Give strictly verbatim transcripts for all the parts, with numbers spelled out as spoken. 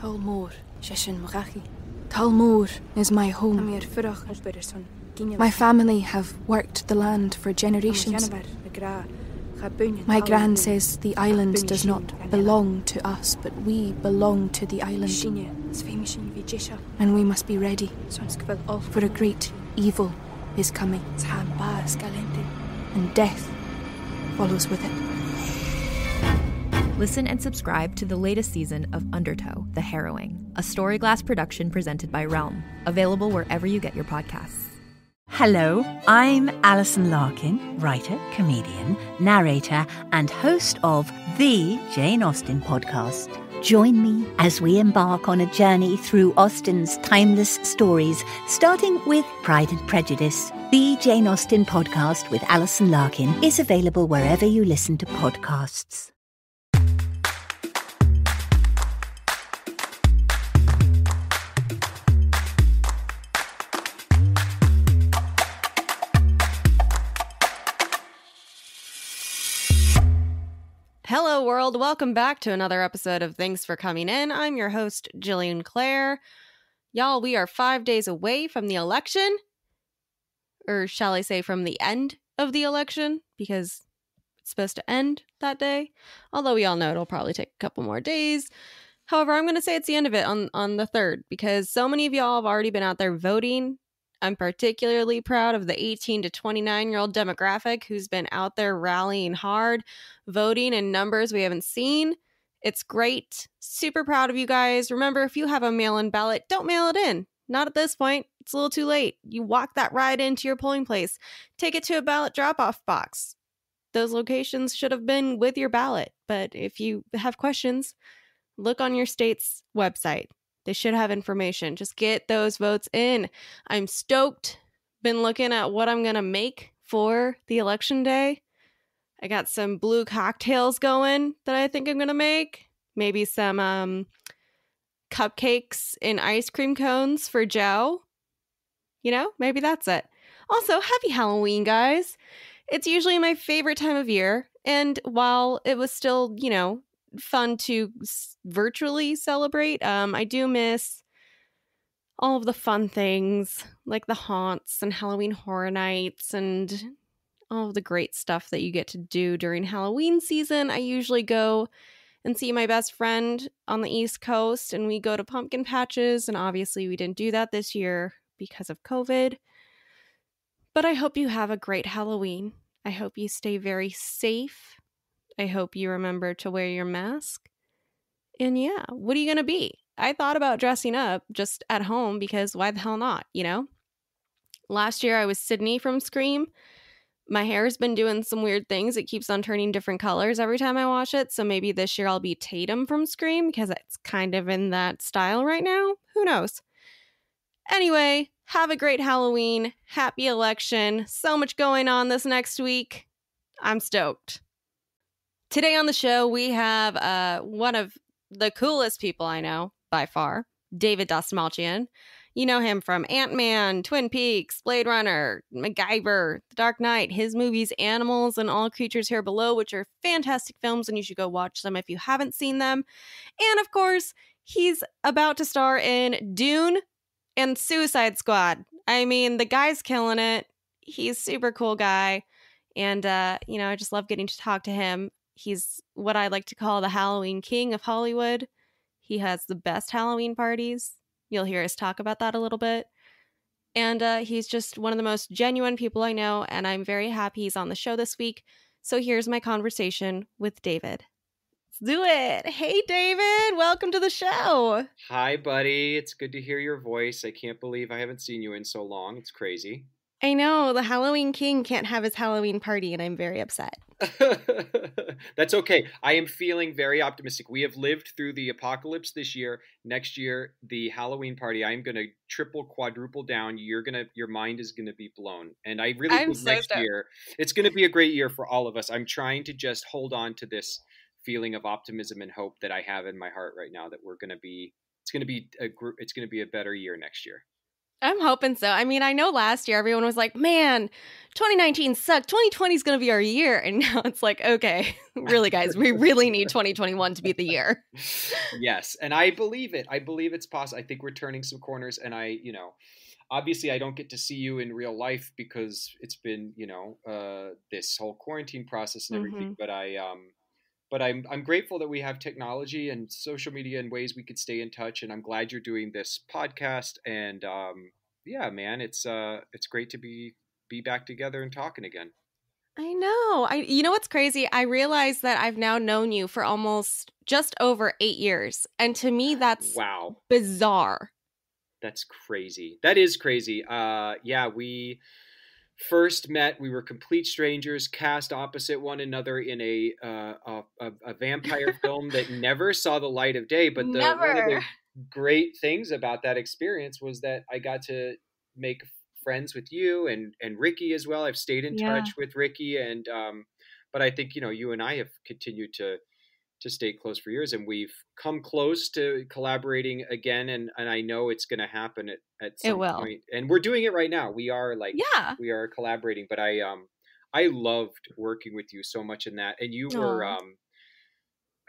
Talmor is my home. My family have worked the land for generations. My gran says the island does not belong to us, but we belong to the island. And we must be ready, for a great evil is coming, and death follows with it. Listen and subscribe to the latest season of Undertow, The Harrowing, a Storyglass production presented by Realm, available wherever you get your podcasts. Hello, I'm Alison Larkin, writer, comedian, narrator, and host of The Jane Austen Podcast. Join me as we embark on a journey through Austen's timeless stories, starting with Pride and Prejudice. The Jane Austen Podcast with Alison Larkin is available wherever you listen to podcasts. Hello, world. Welcome back to another episode of Thanks for Coming In. I'm your host, Jillian Clare. Y'all, we are five days away from the election. Or shall I say from the end of the election, because it's supposed to end that day. Although we all know it'll probably take a couple more days. However, I'm going to say it's the end of it on, on the third, because so many of y'all have already been out there voting. I'm particularly proud of the eighteen to twenty-nine-year-old demographic who's been out there rallying hard, voting in numbers we haven't seen. It's great. Super proud of you guys. Remember, if you have a mail-in ballot, don't mail it in. Not at this point. It's a little too late. You walk that ride into your polling place. Take it to a ballot drop-off box. Those locations should have been with your ballot. But if you have questions, look on your state's website. They should have information. Just get those votes in. I'm stoked. Been looking at what I'm going to make for the election day. I got some blue cocktails going that I think I'm going to make. Maybe some um, cupcakes in ice cream cones for Joe. You know, maybe that's it. Also, happy Halloween, guys. It's usually my favorite time of year. And while it was still, you know, fun to virtually celebrate. Um, I do miss all of the fun things like the haunts and Halloween Horror Nights and all of the great stuff that you get to do during Halloween season. I usually go and see my best friend on the East Coast and we go to pumpkin patches. And obviously we didn't do that this year because of COVID. But I hope you have a great Halloween. I hope you stay very safe. I hope you remember to wear your mask. And yeah, what are you going to be? I thought about dressing up just at home because why the hell not, you know? Last year I was Sydney from Scream. My hair's been doing some weird things. It keeps on turning different colors every time I wash it. So maybe this year I'll be Tatum from Scream because it's kind of in that style right now. Who knows? Anyway, have a great Halloween. Happy election. So much going on this next week. I'm stoked. Today on the show, we have uh, one of the coolest people I know, by far, David Dastmalchian. You know him from Ant-Man, Twin Peaks, Blade Runner, MacGyver, The Dark Knight, his movies Animals and All Creatures Here Below, which are fantastic films, and you should go watch them if you haven't seen them. And of course, he's about to star in Dune and Suicide Squad. I mean, the guy's killing it. He's a super cool guy. And, uh, you know, I just love getting to talk to him. He's what I like to call the Halloween king of Hollywood. He has the best Halloween parties. You'll hear us talk about that a little bit. And uh, he's just one of the most genuine people I know, and I'm very happy he's on the show this week. So here's my conversation with David. Let's do it. Hey, David. Welcome to the show. Hi, buddy. It's good to hear your voice. I can't believe I haven't seen you in so long. It's crazy. I know. The Halloween king can't have his Halloween party, and I'm very upset. That's okay. I am feeling very optimistic. We have lived through the apocalypse this year. Next year, the Halloween party, I'm going to triple, quadruple down. You're going to, your mind is going to be blown. And I really think so next dope. year, it's going to be a great year for all of us. I'm trying to just hold on to this feeling of optimism and hope that I have in my heart right now that we're going to be, it's going to be a, it's going to be a better year next year. I'm hoping so. I mean, I know last year everyone was like, man, twenty nineteen sucked. twenty twenty is going to be our year. And now it's like, okay, really, guys, we really need twenty twenty-one to be the year. Yes. And I believe it. I believe it's possible. I think we're turning some corners. And I, you know, obviously I don't get to see you in real life because it's been, you know, uh, this whole quarantine process and everything. Mm-hmm. But I, um, But I'm I'm grateful that we have technology and social media and ways we could stay in touch. And I'm glad you're doing this podcast. And um, yeah, man, it's uh it's great to be be back together and talking again. I know. I you know what's crazy? I realized that I've now known you for almost just over eight years, and to me, that's wow, bizarre. That's crazy. That is crazy. Uh, yeah, we. First met, we were complete strangers, cast opposite one another in a uh, a, a vampire film that never saw the light of day. But the, one of the great things about that experience was that I got to make friends with you and and Ricky as well. I've stayed in yeah. touch with Ricky, and um, but I think you know you and I have continued to to stay close for years, and we've come close to collaborating again. And and I know it's going to happen at at some it will. point. And we're doing it right now. We are like, yeah, we are collaborating. But I um I loved working with you so much in that. And you Aww. were um,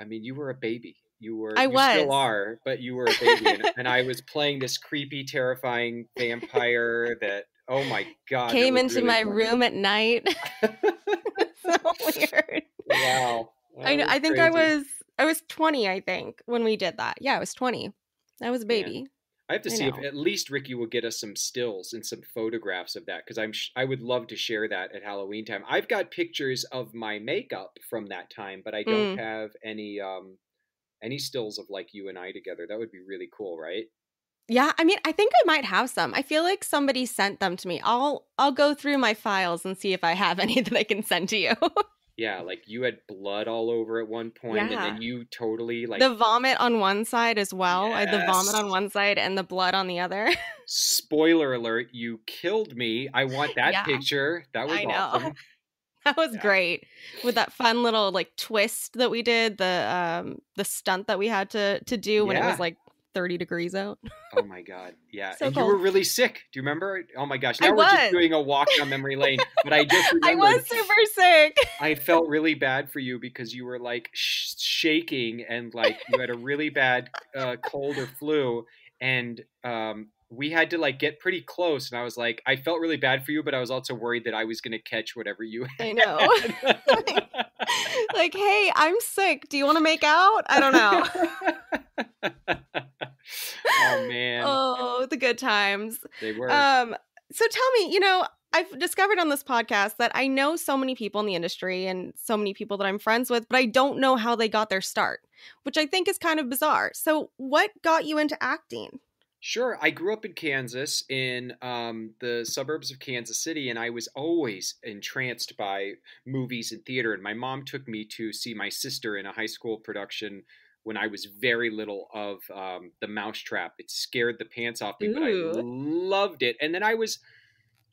I mean, you were a baby. You were. I you was. Still are, but you were a baby, and, and I was playing this creepy, terrifying vampire that oh my god came into really my funny. room at night. So weird. Wow. I know. I think crazy. I was I was twenty, I think, when we did that. Yeah, I was twenty. I was a baby. Man. I have to I see know. if at least Ricky will get us some stills and some photographs of that, because I'm sh- I would love to share that at Halloween time. I've got pictures of my makeup from that time, but I don't mm. have any um any stills of like you and I together. That would be really cool, right? Yeah, I mean, I think I might have some. I feel like somebody sent them to me. I'll I'll go through my files and see if I have any that I can send to you. Yeah, like you had blood all over at one point, yeah. and then you totally like the vomit on one side as well. Yes. I had the vomit on one side and the blood on the other. Spoiler alert, you killed me. I want that yeah. picture. That was I awesome. Know. That was yeah. great. With that fun little like twist that we did, the um the stunt that we had to to do when yeah. it was like thirty degrees out. Oh my god. Yeah. So and cold. You were really sick. Do you remember? Oh my gosh. Now I we're was. just doing a walk down memory lane. But I just remembered. I was super sick. I felt really bad for you because you were like sh- shaking and like you had a really bad uh, cold or flu, and um we had to like get pretty close, and I was like, I felt really bad for you, but I was also worried that I was going to catch whatever you had. I know. like, like, hey, I'm sick. Do you want to make out? I don't know. Oh man. Oh, the good times. They were. Um, so tell me, you know, I've discovered on this podcast that I know so many people in the industry and so many people that I'm friends with, but I don't know how they got their start, which I think is kind of bizarre. So what got you into acting? Sure. I grew up in Kansas, in um, the suburbs of Kansas City, and I was always entranced by movies and theater. And my mom took me to see my sister in a high school production when I was very little of um, The Mousetrap. It scared the pants off me, Ooh. but I loved it. And then I was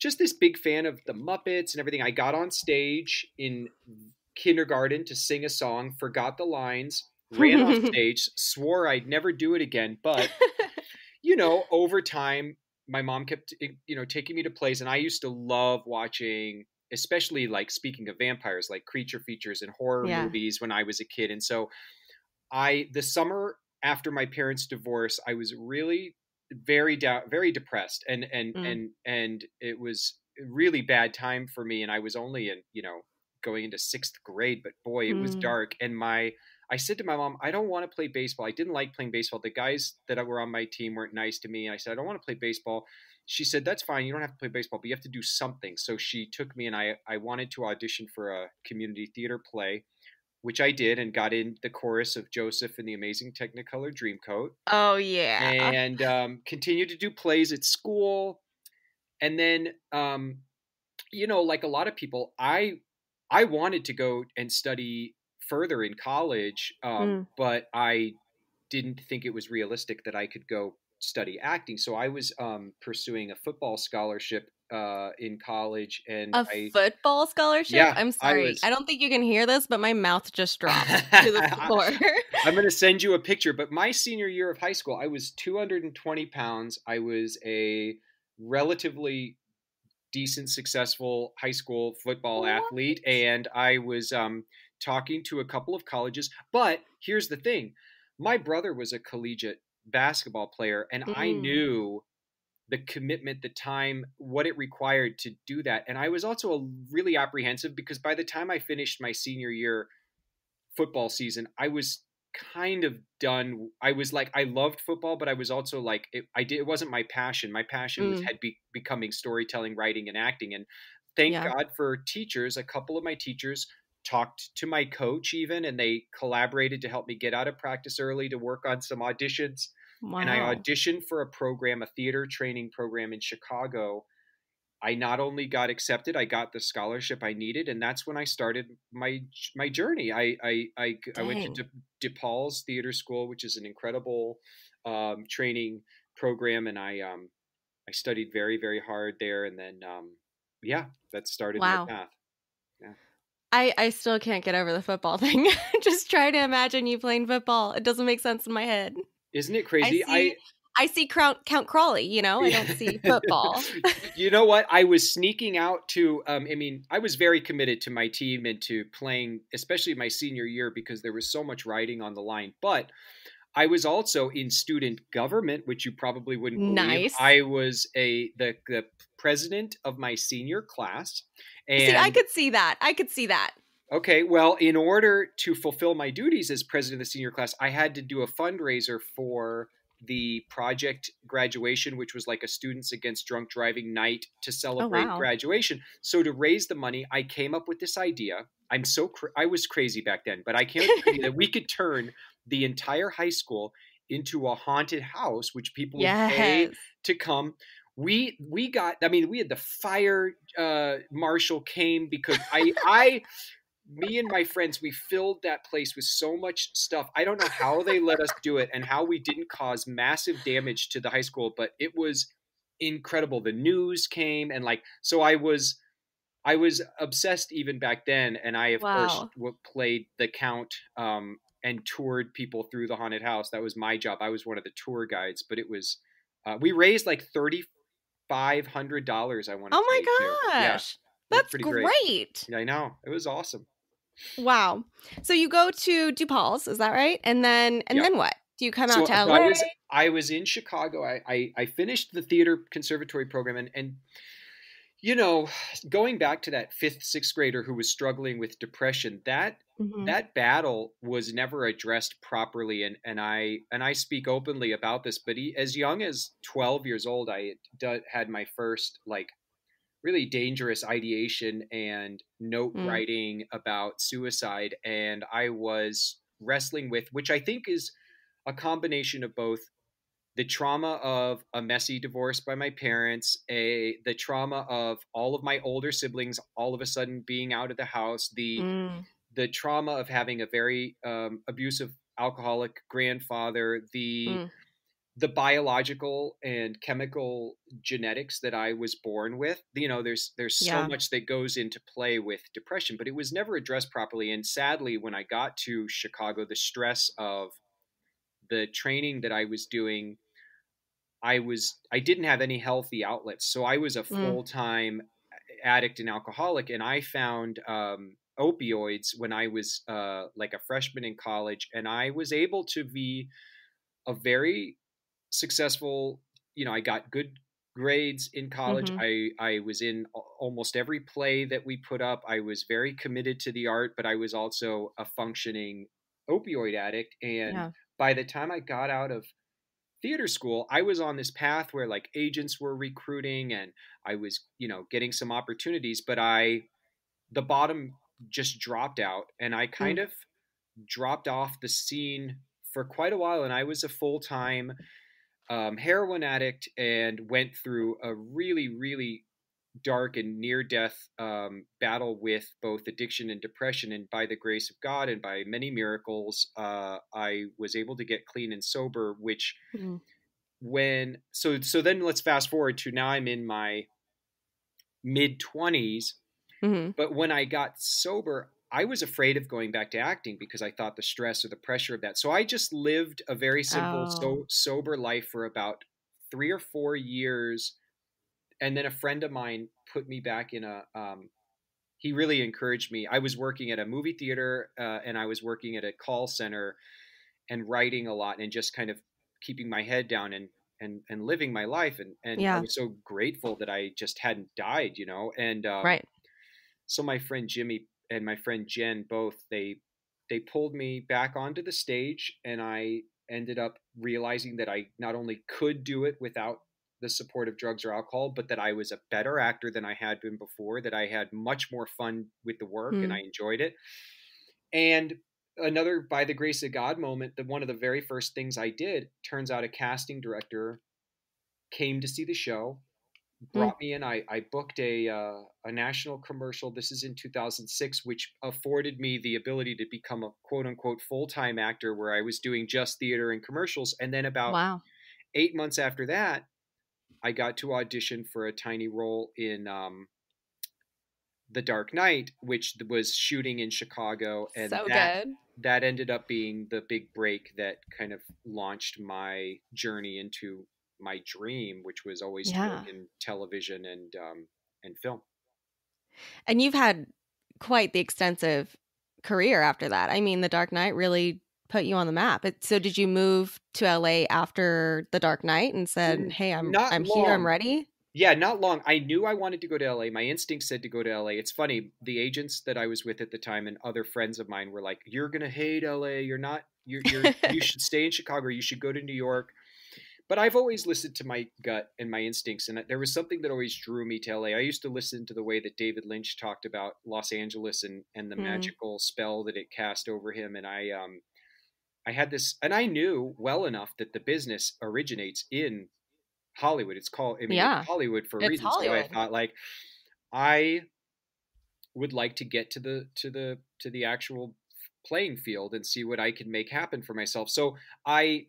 just this big fan of the Muppets and everything. I got on stage in kindergarten to sing a song, forgot the lines, ran off stage, swore I'd never do it again, but... You know, over time, my mom kept, you know, taking me to plays, and I used to love watching, especially like speaking of vampires, like creature features and horror yeah. movies when I was a kid. And so I, the summer after my parents' divorce, I was really very down, very depressed, and, and, mm. and, and it was a really bad time for me. And I was only in, you know, going into sixth grade, but boy, it mm. was dark. And my, I said to my mom, I don't want to play baseball. I didn't like playing baseball. The guys that were on my team weren't nice to me. And I said, I don't want to play baseball. She said, that's fine. You don't have to play baseball, but you have to do something. So she took me, and I, I wanted to audition for a community theater play, which I did, and got in the chorus of Joseph and the Amazing Technicolor Dreamcoat. Oh, yeah. And um, continued to do plays at school. And then, um, you know, like a lot of people, I I wanted to go and study further in college, um, mm. but I didn't think it was realistic that I could go study acting. So I was um, pursuing a football scholarship uh, in college, and a I, football scholarship. Yeah, I'm sorry, I, was, I don't think you can hear this, but my mouth just dropped to the floor. I'm going to send you a picture. But my senior year of high school, I was two hundred twenty pounds. I was a relatively decent, successful high school football what? athlete, and I was um, talking to a couple of colleges. But here's the thing. My brother was a collegiate basketball player, and mm. I knew the commitment, the time, what it required to do that. And I was also a really apprehensive because by the time I finished my senior year football season, I was kind of done. I was like, I loved football, but I was also like, it, I did, it wasn't my passion. My passion mm. was, had be, becoming storytelling, writing, and acting. And thank yeah. God for teachers. A couple of my teachers talked to my coach even, and they collaborated to help me get out of practice early to work on some auditions. Wow. And I auditioned for a program, a theater training program in Chicago. I not only got accepted, I got the scholarship I needed. And that's when I started my my journey. I I I, I went to De, DePaul's Theater School, which is an incredible um, training program. And I um, I studied very, very hard there. And then, um, yeah, that started wow. my path. Yeah. I, I still can't get over the football thing. Just try to imagine you playing football. It doesn't make sense in my head. Isn't it crazy? I see, I, I see Count, Count Crowley, you know, I don't see football. You know what? I was sneaking out to, um, I mean, I was very committed to my team and to playing, especially my senior year, because there was so much riding on the line. But I was also in student government, which you probably wouldn't believe. Nice. I was a the, the president of my senior class. And see, I could see that. I could see that. Okay, well, in order to fulfill my duties as president of the senior class, I had to do a fundraiser for the project graduation, which was like a Students Against Drunk Driving night to celebrate oh, wow. graduation. So to raise the money, I came up with this idea. I'm so cr- I was crazy back then, but I can't believe that we could turn the entire high school into a haunted house, which people yes. would pay to come. We we got. I mean, we had the fire uh, marshal came because I I. Me and my friends, we filled that place with so much stuff. I don't know how they let us do it and how we didn't cause massive damage to the high school, but it was incredible. The news came and like, so I was, I was obsessed even back then. And I, of wow. course, played the Count um, and toured people through the haunted house. That was my job. I was one of the tour guides, but it was, uh, we raised like thirty-five hundred dollars. I want to Oh my gosh. Yeah, that's great. great. Yeah, I know. It was awesome. Wow. So you go to DePaul's, is that right? And then and yep. then what? Do you come so out to L A? I was, I was in Chicago. I, I, I finished the theater conservatory program. And, and, you know, going back to that fifth, sixth grader who was struggling with depression, that mm-hmm. that battle was never addressed properly. And, and, I, and I speak openly about this. But he, as young as twelve years old, I had, had my first, like, really dangerous ideation and note mm. writing about suicide. And I was wrestling with, which I think is a combination of both the trauma of a messy divorce by my parents, a the trauma of all of my older siblings all of a sudden being out of the house, the mm. the trauma of having a very um, abusive alcoholic grandfather, the mm. the biological and chemical genetics that I was born with. You know, there's, there's yeah. so much that goes into play with depression, but it was never addressed properly. And sadly, when I got to Chicago, the stress of the training that I was doing, I was, I didn't have any healthy outlets. So I was a full-time mm. addict and alcoholic. And I found, um, opioids when I was, uh, like a freshman in college, and I was able to be a very successful, you know, I got good grades in college. Mm-hmm. I, I was in almost every play that we put up. I was very committed to the art, but I was also a functioning opioid addict. And yeah. by the time I got out of theater school, I was on this path where like agents were recruiting and I was, you know, getting some opportunities, but I, the bottom just dropped out and I kind mm. of dropped off the scene for quite a while. And I was a full-time Um, heroin addict and went through a really, really dark and near-death um, battle with both addiction and depression. And by the grace of God and by many miracles, uh, I was able to get clean and sober, which mm-hmm. when – so so then let's fast forward to now I'm in my mid-twenties. Mm-hmm. But when I got sober, I was afraid of going back to acting because I thought the stress or the pressure of that. So I just lived a very simple, oh. so, sober life for about three or four years And then a friend of mine put me back in a, um, he really encouraged me. I was working at a movie theater uh, and I was working at a call center and writing a lot and just kind of keeping my head down and, and, and living my life. And, and yeah. I was so grateful that I just hadn't died, you know? And um, right. so my friend Jimmy and my friend Jen, both, they, they pulled me back onto the stage, and I ended up realizing that I not only could do it without the support of drugs or alcohol, but that I was a better actor than I had been before, that I had much more fun with the work mm. and I enjoyed it. And another by the grace of God moment, that one of the very first things I did, turns out a casting director came to see the show, brought mm. me in. I, I booked a, uh, a national commercial. This is in two thousand six, which afforded me the ability to become a quote unquote full-time actor, where I was doing just theater and commercials. And then about wow. eight months after that, I got to audition for a tiny role in um, The Dark Knight, which was shooting in Chicago. And so that, good. that ended up being the big break that kind of launched my journey into my dream, which was always yeah. in television and, um, and film. And you've had quite the extensive career after that. I mean, The Dark Knight really put you on the map. But so did you move to L A after The Dark Knight and said, hey, I'm not I'm long. here, I'm ready? Yeah, not long. I knew I wanted to go to L A. My instinct said to go to L A. It's funny, the agents that I was with at the time and other friends of mine were like, you're going to hate L A. You're not, you're, you're you should stay in Chicago. You should go to New York. But I've always listened to my gut and my instincts. And there was something that always drew me to L A. I used to listen to the way that David Lynch talked about Los Angeles and, and the mm. magical spell that it cast over him. And I, um, I had this, and I knew well enough that the business originates in Hollywood. It's called, I mean, yeah. it's Hollywood for it's reasons. Hollywood. So I thought, like, I would like to get to the, to the, to the actual playing field and see what I can make happen for myself. So I,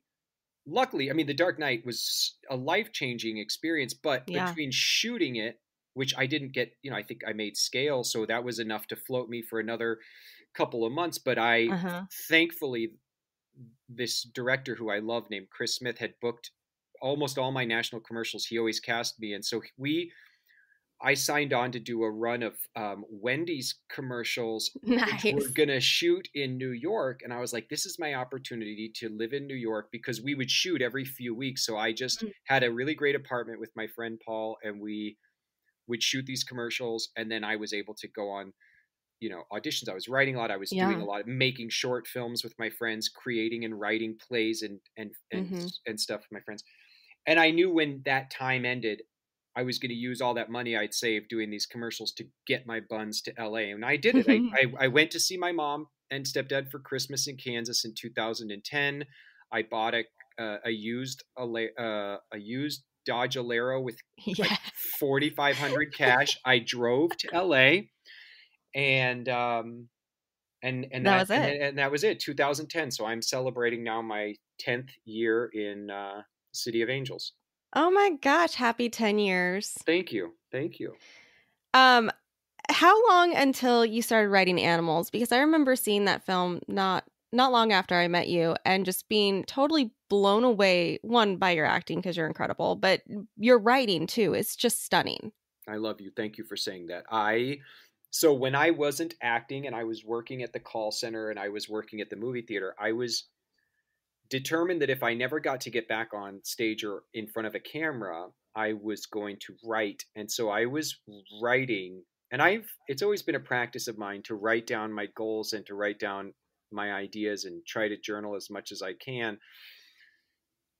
luckily, I mean, The Dark Knight was a life-changing experience, but yeah. between shooting it, which I didn't get, you know, I think I made scale. So that was enough to float me for another couple of months. But I, uh-huh. thankfully, this director who I love named Chris Smith had booked almost all my national commercials. He always cast me. And so we, I signed on to do a run of um, Wendy's commercials. Nice. Which we're going to shoot in New York. And I was like, this is my opportunity to live in New York, because we would shoot every few weeks. So I just mm-hmm. had a really great apartment with my friend Paul, and we would shoot these commercials. And then I was able to go on, you know, auditions. I was writing a lot. I was yeah. doing a lot of making short films with my friends, creating and writing plays and, and, and, mm-hmm. and stuff with my friends. And I knew when that time ended, I was going to use all that money I'd saved doing these commercials to get my buns to L A. And I did it. I, I, I went to see my mom and stepdad for Christmas in Kansas in two thousand ten. I bought a, uh, a used, a, uh, a used Dodge Alero with yeah. like forty-five hundred cash. I drove to L A. And, um, and, and that, that was it. And, and that was it. two thousand ten. So I'm celebrating now my tenth year in, uh, City of Angels. Oh my gosh. Happy ten years. Thank you. Thank you. Um, how long until you started writing Animals? Because I remember seeing that film not, not long after I met you and just being totally blown away, one, by your acting, because you're incredible, but your writing too. It's just stunning. I love you. Thank you for saying that. I, So when I wasn't acting and I was working at the call center and I was working at the movie theater, I was determined that if I never got to get back on stage or in front of a camera, I was going to write. And so I was writing, and I've, it's always been a practice of mine to write down my goals and to write down my ideas and try to journal as much as I can.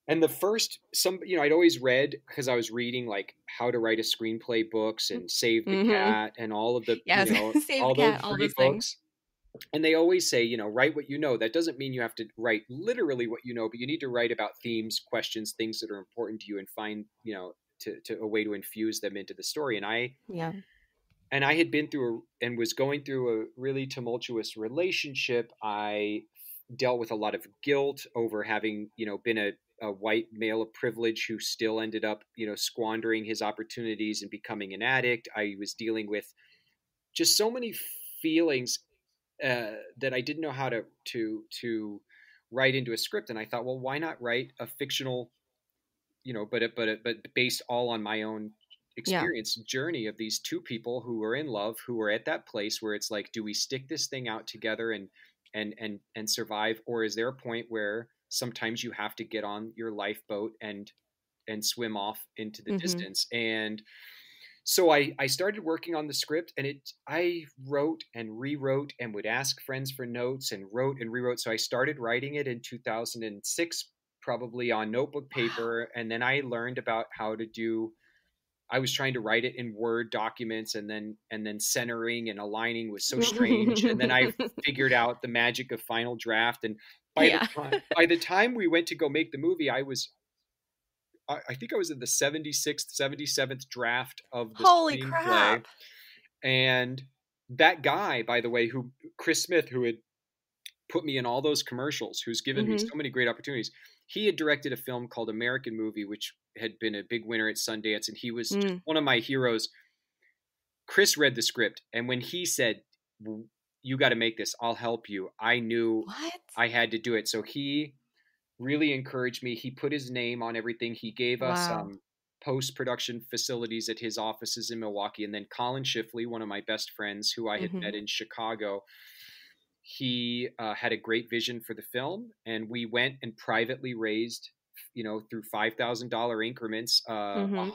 And the first, some, you know, I'd always read, because I was reading like how to write a screenplay books and Save the mm-hmm. Cat and all of the, yes. you know, all the cat, those free all books. Things. And they always say, you know, write what you know. That doesn't mean you have to write literally what you know, but you need to write about themes, questions, things that are important to you, and find, you know, to, to a way to infuse them into the story. And I, yeah. and I had been through a, and was going through a really tumultuous relationship. I dealt with a lot of guilt over having, you know, been a, a white male of privilege who still ended up, you know, squandering his opportunities and becoming an addict. I was dealing with just so many feelings uh, that I didn't know how to, to, to write into a script. And I thought, well, why not write a fictional, you know, but, but, but based all on my own experience yeah. journey of these two people who are in love, who are at that place where it's like, do we stick this thing out together and and and and survive, or is there a point where sometimes you have to get on your lifeboat and and swim off into the mm-hmm. distance? And so I, I started working on the script, and it I wrote and rewrote and would ask friends for notes and wrote and rewrote. So I started writing it in two thousand six, probably on notebook paper. Wow. And then I learned about how to do I was trying to write it in Word documents, and then and then centering and aligning was so strange. And then I figured out the magic of Final Draft. And by, yeah. the, time, by the time we went to go make the movie, I was, I, I think I was in the seventy-sixth, seventy-seventh draft of the Holy crap. Play. And that guy, by the way, who Chris Smith, who had put me in all those commercials, who's given mm-hmm. me so many great opportunities, he had directed a film called American Movie, which had been a big winner at Sundance, and he was mm. one of my heroes. Chris read the script, and when he said, "You got to make this, I'll help you," I knew what? I had to do it. So he really encouraged me. He put his name on everything. He gave wow. us um, post-production facilities at his offices in Milwaukee. And then Colin Shifley, one of my best friends who I had mm-hmm. met in Chicago, he uh, had a great vision for the film, and we went and privately raised, you know, through five thousand dollars increments, uh, mm-hmm. one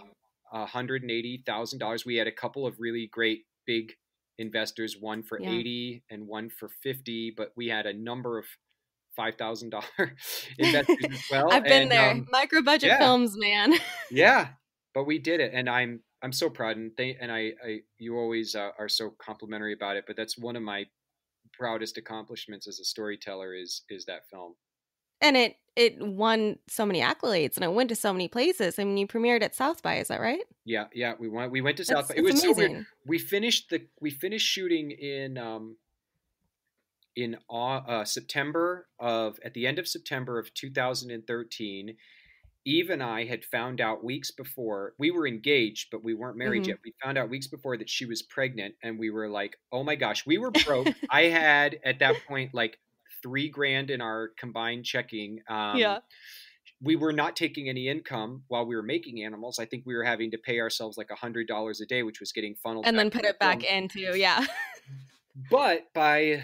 hundred eighty thousand dollars. We had a couple of really great big investors, one for yeah. eighty and one for fifty, but we had a number of five thousand dollars investors as well. I've been and, there. Um, Micro budget yeah. films, man. yeah. But we did it. And I'm, I'm so proud. And they, and I, I, you always uh, are so complimentary about it, but that's one of my proudest accomplishments as a storyteller is, is that film. And it, it won so many accolades, and it went to so many places. I mean, you premiered at South by, is that right? Yeah, yeah, we went. We went to South that's, by. It was amazing. So weird. We finished the we finished shooting in um in uh, September of at the end of September of two thousand thirteen. Eve and I had found out weeks before. We were engaged, but we weren't married mm-hmm. yet. We found out weeks before that she was pregnant, and we were like, "Oh my gosh!" We were broke. I had at that point like. Three grand in our combined checking. Um, yeah. We were not taking any income while we were making Animals. I think we were having to pay ourselves like a hundred dollars a day, which was getting funneled. And then put it back into, yeah. But by,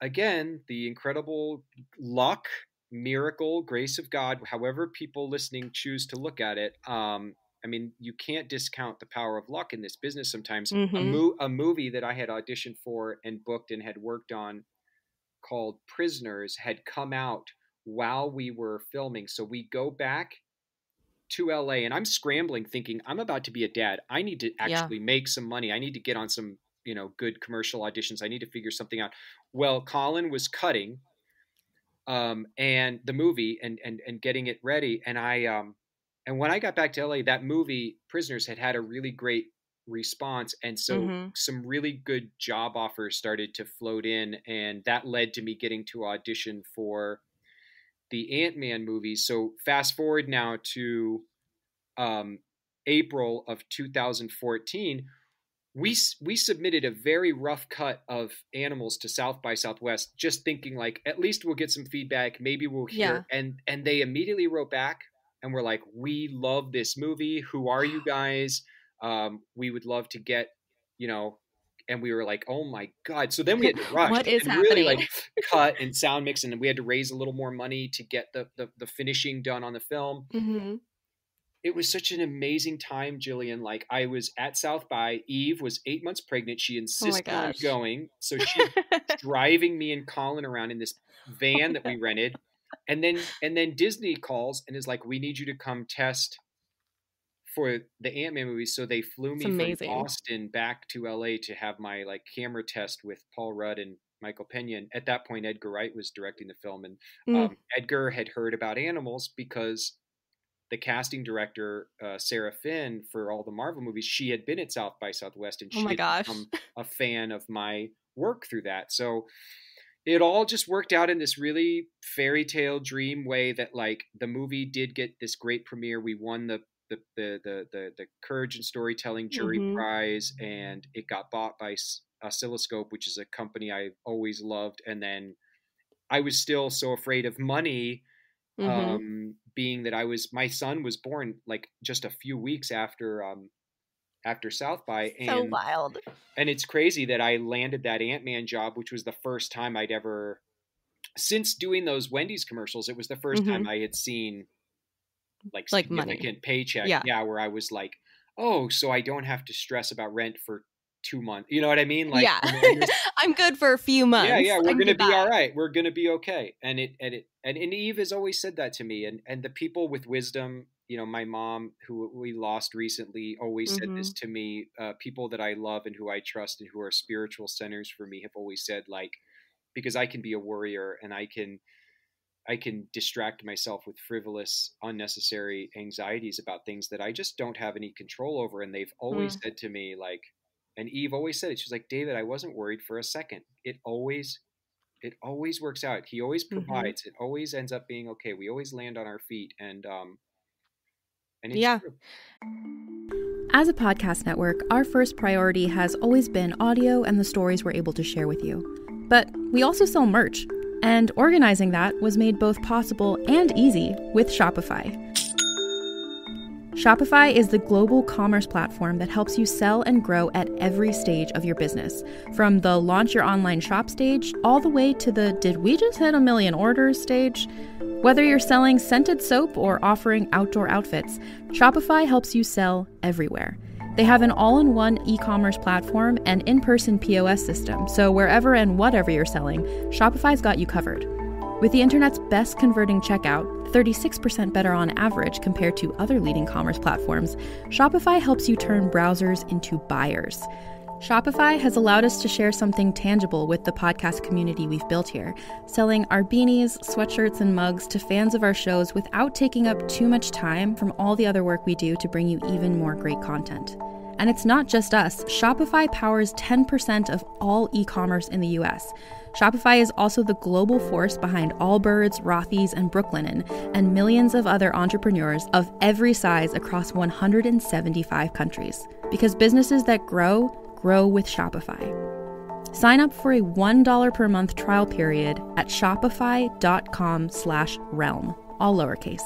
again, the incredible luck, miracle, grace of God, however people listening choose to look at it. Um, I mean, you can't discount the power of luck in this business sometimes. Mm-hmm. a, mo- a movie that I had auditioned for and booked and had worked on called Prisoners had come out while we were filming. So we go back to L A, and I'm scrambling thinking, I'm about to be a dad. I need to actually yeah. make some money. I need to get on some, you know, good commercial auditions. I need to figure something out. Well, Colin was cutting um, and the movie and, and, and getting it ready. And I, um, and when I got back to L A, that movie Prisoners had had a really great response, and so mm-hmm. some really good job offers started to float in, and that led to me getting to audition for the Ant-Man movie. So fast forward now to um April of two thousand fourteen, we we submitted a very rough cut of Animals to South by Southwest, just thinking like, at least we'll get some feedback, maybe we'll hear yeah. and and they immediately wrote back and were like, "We love this movie. Who are you guys? Um, we would love to get, you know," and we were like, "Oh my God." So then we had to rush what is and happening? Really like cut and sound mix. And then we had to raise a little more money to get the, the, the finishing done on the film. Mm-hmm. It was such an amazing time, Jillian. Like, I was at South by, Eve was eight months pregnant. She insisted oh on going. So she's driving me and Colin around in this van oh that we rented. And then, and then Disney calls and is like, "We need you to come test for the Ant-Man movie." So they flew me from Austin back to L A to have my like camera test with Paul Rudd and Michael Pena. And at that point, Edgar Wright was directing the film. And mm. um, Edgar had heard about Animals because the casting director, uh, Sarah Finn, for all the Marvel movies, she had been at South by Southwest, and she oh my had gosh. become a fan of my work through that. So it all just worked out in this really fairy tale dream way that like the movie did get this great premiere. We won the The, the the the the Courage and Storytelling Jury mm-hmm. Prize, and it got bought by Oscilloscope, which is a company I always loved. And then I was still so afraid of money, mm-hmm. um, being that I was my son was born like just a few weeks after um, after South by. And, so wild. And it's crazy that I landed that Ant-Man job, which was the first time I'd ever, since doing those Wendy's commercials, it was the first mm-hmm. time I had seen like, like significant money. Paycheck. Yeah. yeah. Where I was like, oh, so I don't have to stress about rent for two months. You know what I mean? Like, yeah. You know, I'm good for a few months. Yeah. Yeah. We're going to be all right. We're going to be okay. And it, and it, and, and Eve has always said that to me, and, and the people with wisdom, you know, my mom, who we lost recently, always mm-hmm. said this to me. Uh, people that I love and who I trust and who are spiritual centers for me have always said, like, because I can be a worrier and I can, I can distract myself with frivolous, unnecessary anxieties about things that I just don't have any control over. And they've always mm. said to me, like, and Eve always said it. She's like, David, I wasn't worried for a second. It always, it always works out. He always provides. Mm-hmm. It always ends up being okay. We always land on our feet. And, um, and it's yeah. true. As a podcast network, our first priority has always been audio and the stories we're able to share with you. But we also sell merch. And organizing that was made both possible and easy with Shopify. Shopify is the global commerce platform that helps you sell and grow at every stage of your business, from the launch your online shop stage all the way to the did we just hit a million orders stage. Whether you're selling scented soap or offering outdoor outfits, Shopify helps you sell everywhere. They have an all-in-one e-commerce platform and in-person P O S system, so wherever and whatever you're selling, Shopify's got you covered. With the internet's best converting checkout, thirty-six percent better on average compared to other leading commerce platforms, Shopify helps you turn browsers into buyers. Shopify has allowed us to share something tangible with the podcast community we've built here, selling our beanies, sweatshirts, and mugs to fans of our shows without taking up too much time from all the other work we do to bring you even more great content. And it's not just us. Shopify powers ten percent of all e-commerce in the U S. Shopify is also the global force behind Allbirds, Rothy's, and Brooklinen, and millions of other entrepreneurs of every size across one hundred seventy-five countries. Because businesses that grow, grow with Shopify. Sign up for a one dollar per month trial period at shopify.com slash realm, all lowercase.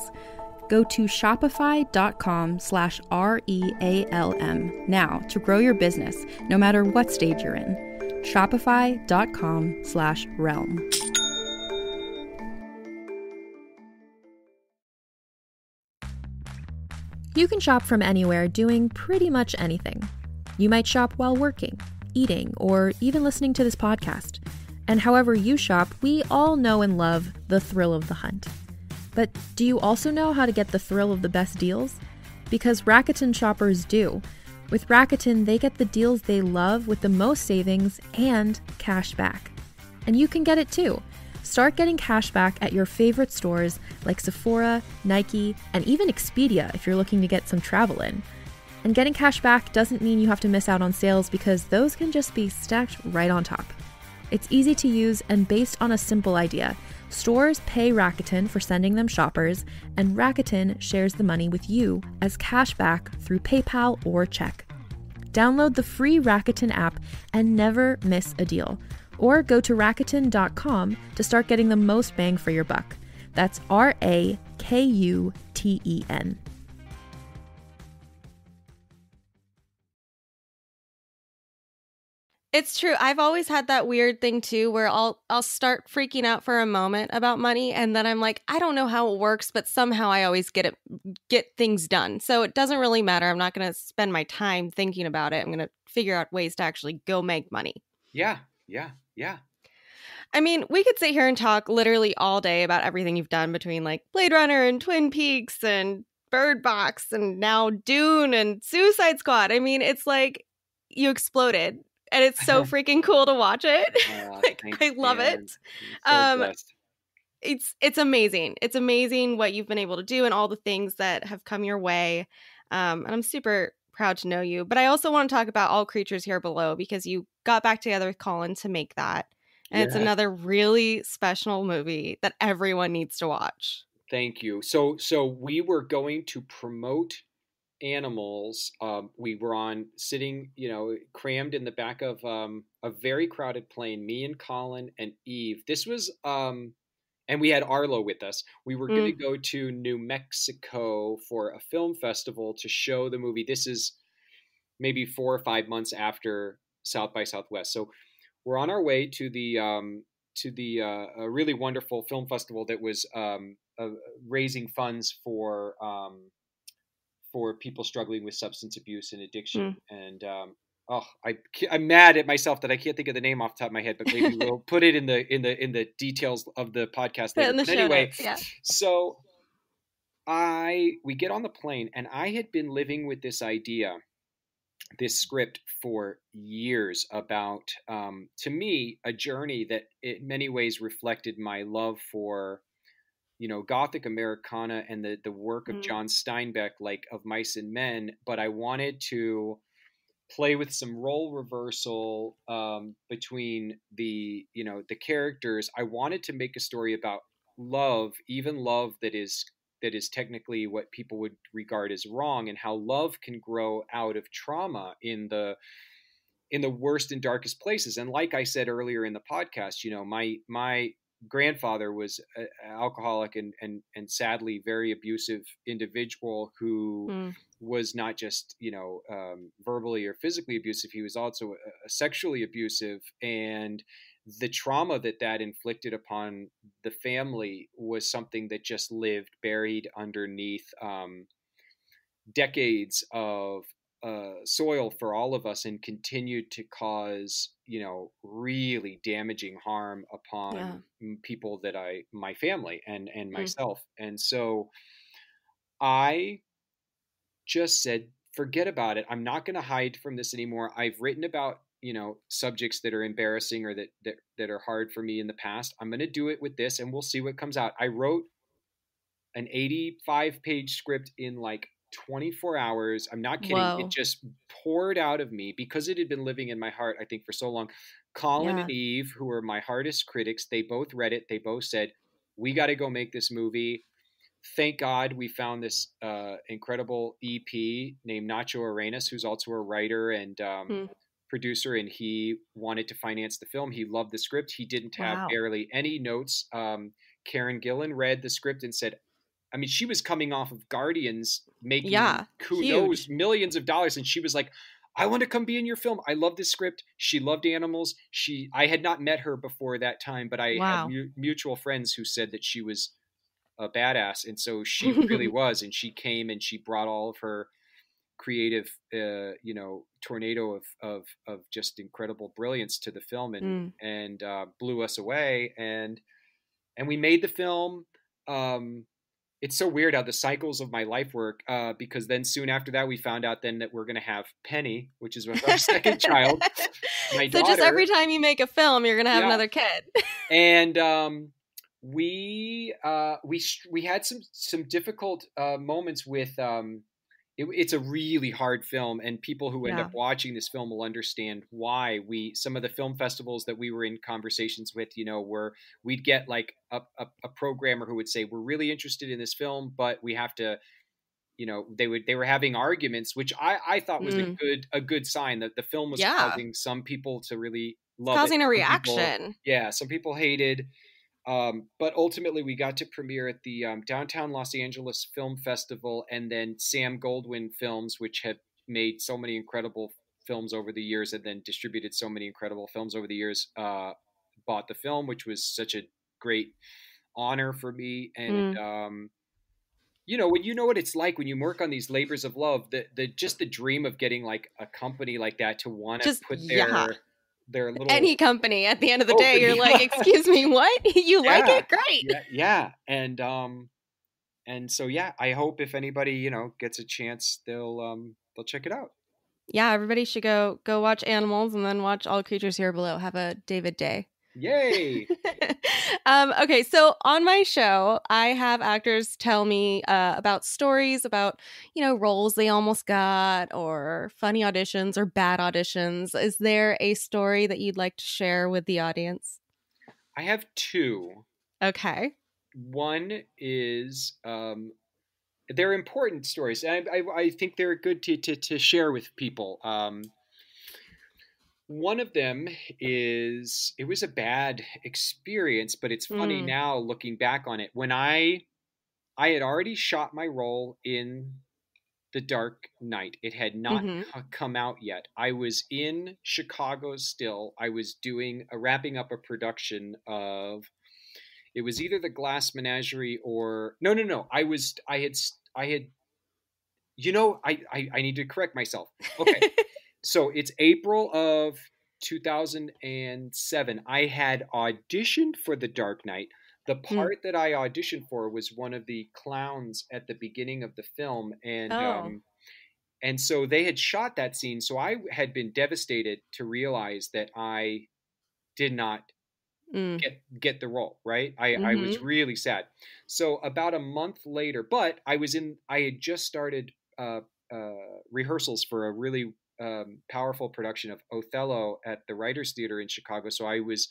Go to shopify.com slash R-E-A-L-M now to grow your business, no matter what stage you're in. Shopify.com slash realm. You can shop from anywhere doing pretty much anything. You might shop while working, eating, or even listening to this podcast. And however you shop, we all know and love the thrill of the hunt. But do you also know how to get the thrill of the best deals? Because Rakuten shoppers do. With Rakuten, they get the deals they love with the most savings and cash back. And you can get it too. Start getting cash back at your favorite stores like Sephora, Nike, and even Expedia if you're looking to get some travel in. And getting cash back doesn't mean you have to miss out on sales, because those can just be stacked right on top. It's easy to use and based on a simple idea. Stores pay Rakuten for sending them shoppers, and Rakuten shares the money with you as cash back through PayPal or check. Download the free Rakuten app and never miss a deal. Or go to Rakuten dot com to start getting the most bang for your buck. That's R A K U T E N. It's true. I've always had that weird thing, too, where I'll I'll start freaking out for a moment about money. And then I'm like, I don't know how it works, but somehow I always get it, get things done. So it doesn't really matter. I'm not going to spend my time thinking about it. I'm going to figure out ways to actually go make money. Yeah, yeah, yeah. I mean, we could sit here and talk literally all day about everything you've done between like Blade Runner and Twin Peaks and Bird Box and now Dune and Suicide Squad. I mean, it's like you exploded. And it's so freaking cool to watch it. Oh, like, I love man. it. So um, it's it's amazing. It's amazing what you've been able to do and all the things that have come your way. Um, and I'm super proud to know you. But I also want to talk about All Creatures Here Below, because you got back together with Colin to make that. And yeah. It's another really special movie that everyone needs to watch. Thank you. So so we were going to promote Animals. Um, we were on sitting, you know, crammed in the back of um, a very crowded plane, me and Colin and Eve. This was, um, and we had Arlo with us. We were mm. going to go to New Mexico for a film festival to show the movie. This is maybe four or five months after South by Southwest. So we're on our way to the um, to the uh, a really wonderful film festival that was um, uh, raising funds for um, for people struggling with substance abuse and addiction. Mm. And um, oh, I I'm mad at myself that I can't think of the name off the top of my head, but maybe we'll put it in the in the in the details of the podcast later. But anyway, yeah. so I we get on the plane, and I had been living with this idea, this script, for years about, um, to me, a journey that in many ways reflected my love for, you know, Gothic Americana and the, the work of mm. John Steinbeck, like of Mice and Men. But I wanted to play with some role reversal, um, between the, you know, the characters. I wanted to make a story about love, even love that is, that is technically what people would regard as wrong, and how love can grow out of trauma in the, in the worst and darkest places. And like I said earlier in the podcast, you know, my, my grandfather was an alcoholic and, and, and sadly very abusive individual who mm. was not just, you know, um, verbally or physically abusive. He was also uh, sexually abusive, and the trauma that that inflicted upon the family was something that just lived buried underneath um, decades of uh, soil for all of us, and continued to cause, you know, really damaging harm upon yeah. people that I, my family and, and myself. Mm-hmm. And so I just said, forget about it. I'm not going to hide from this anymore. I've written about, you know, subjects that are embarrassing or that, that, that are hard for me in the past. I'm going to do it with this, and we'll see what comes out. I wrote an eighty-five page script in like twenty-four hours. I'm not kidding. Whoa. It just poured out of me because it had been living in my heart, I think, for so long. Colin yeah. and Eve, who are my hardest critics, they both read it. They both said, we got to go make this movie. Thank God we found this uh, incredible E P named Nacho Arenas, who's also a writer and, um, mm. producer, and he wanted to finance the film. He loved the script. He didn't have wow. barely any notes. Um, Karen Gillan read the script and said, I mean, she was coming off of Guardians making yeah, who huge. knows millions of dollars. And she was like, I want to come be in your film. I love this script. She loved Animals. She, I had not met her before that time, but I wow. had mu- mutual friends who said that she was a badass. And so she really was. And she came and she brought all of her creative, uh, you know, tornado of, of, of just incredible brilliance to the film, and, mm. and, uh, blew us away. And, and we made the film. Um, it's so weird how the cycles of my life work, uh, because then soon after that, we found out then that we're going to have Penny, which is our second child. My so daughter. Just every time you make a film, you're going to have yeah. another kid. And, um, we, uh, we, we had some, some difficult, uh, moments with, um, It, it's a really hard film, and people who end yeah. up watching this film will understand why. We, some of the film festivals that we were in conversations with, you know, were, we'd get like a, a, a programmer who would say, we're really interested in this film, but we have to, you know, they would, they were having arguments, which I, I thought was mm. a good, a good sign that the film was yeah. causing some people to really love it's causing it. a some reaction. People, yeah. Some people hated, Um, but ultimately, we got to premiere at the um, Downtown Los Angeles Film Festival, and then Sam Goldwyn Films, which have made so many incredible films over the years and then distributed so many incredible films over the years, uh, bought the film, which was such a great honor for me. And, mm. um, you know, when you know what it's like when you work on these labors of love, the, the just the dream of getting like a company like that to want to put their... Yeah. Their little any company at the end of the day, you're like, excuse me, what? You yeah, like it? Great. Yeah, yeah. And, um, and so, yeah, I hope if anybody, you know, gets a chance, they'll, um, they'll check it out. Yeah. Everybody should go, go watch Animals and then watch All Creatures Here Below. Have a David day. Yay. um, okay. So on my show, I have actors tell me uh, about stories about, you know, roles they almost got, or funny auditions or bad auditions. Is there a story that you'd like to share with the audience? I have two. Okay. One is, um, they're important stories. I, I, I think they're good to, to, to share with people. Um, One of them is, it was a bad experience, but it's funny mm. now looking back on it. When I, I had already shot my role in The Dark Knight. It had not mm-hmm. come out yet. I was in Chicago still. I was doing a, wrapping up a production of, it was either The Glass Menagerie or, no, no, no. I was, I had, I had, you know, I, I, I need to correct myself. Okay. So it's April of two thousand seven. I had auditioned for The Dark Knight. The part mm. that I auditioned for was one of the clowns at the beginning of the film. And oh. um, and so they had shot that scene. So I had been devastated to realize that I did not mm. get, get the role, right? I, mm-hmm. I was really sad. So about a month later, but I was in, I had just started uh, uh, rehearsals for a really um, powerful production of Othello at the Writers Theater in Chicago. So I was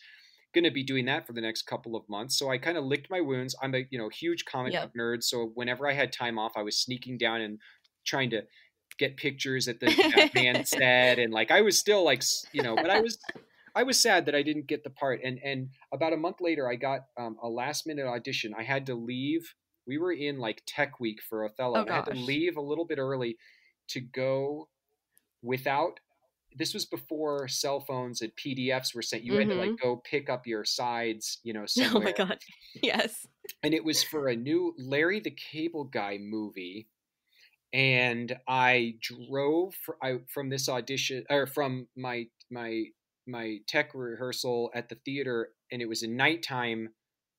going to be doing that for the next couple of months. So I kind of licked my wounds. I'm a, you know, huge comic book yep. nerd. So whenever I had time off, I was sneaking down and trying to get pictures at the Batman set. And like, I was still like, you know, but I was, I was sad that I didn't get the part. And, and about a month later, I got um, a last minute audition. I had to leave. We were in like tech week for Othello. Oh, I had to leave a little bit early to go without, this was before cell phones and P D Fs were sent. You mm-hmm. had to like go pick up your sides, you know, somewhere. Oh my God. Yes. And it was for a new Larry the Cable Guy movie. And I drove for, I, from this audition or from my, my, my tech rehearsal at the theater. And it was a nighttime